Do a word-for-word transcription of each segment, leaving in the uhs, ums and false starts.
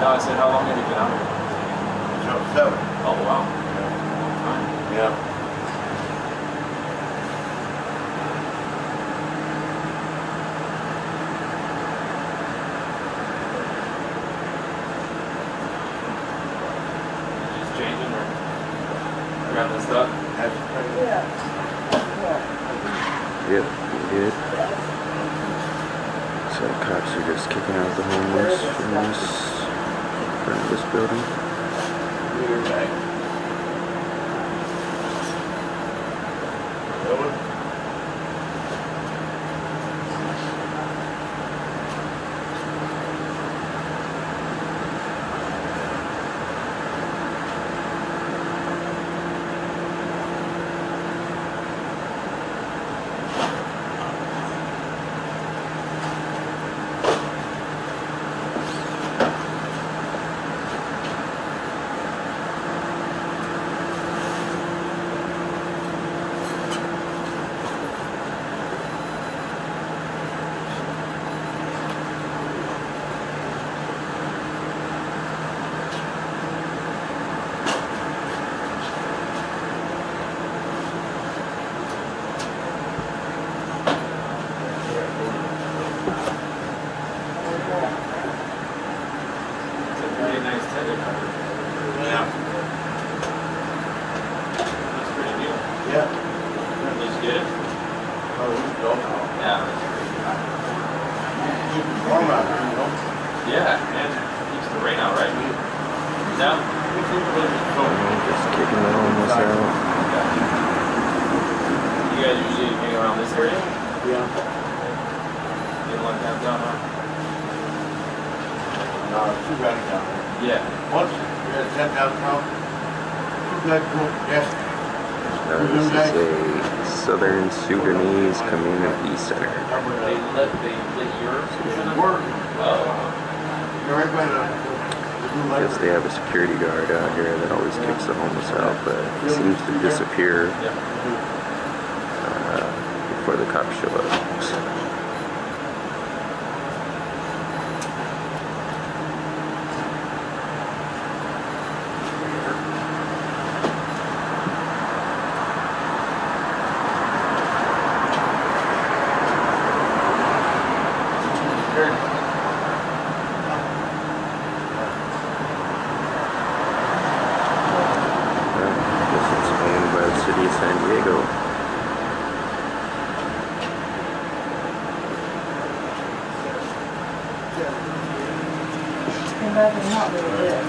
I said, how long have you been out here? Seven. Oh, wow. Yeah. Yeah. Just changing or grabbing this stuff? Yeah. Yep, we did. So the cops are just kicking out the homeless from this. Of this building. We're back. Yeah, and it keeps the rain out, right? No? Just kicking it almost out. Yeah. You guys usually hang around this area? Yeah. You don't like downtown, huh? No, it's too bad down there. Yeah. Once we had ten downtown, too bad cool. Yes. Now this is a Southern Sudanese Community Center. They let they let Europe work. Oh. I guess they have a security guard out here that always kicks the homeless out, but he seems to disappear uh, before the cops show up. San Diego. Came back and not really good.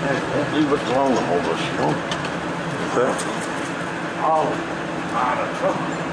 Hey, leave it alone, the homeless, you know? What's that? Oh, out of trouble.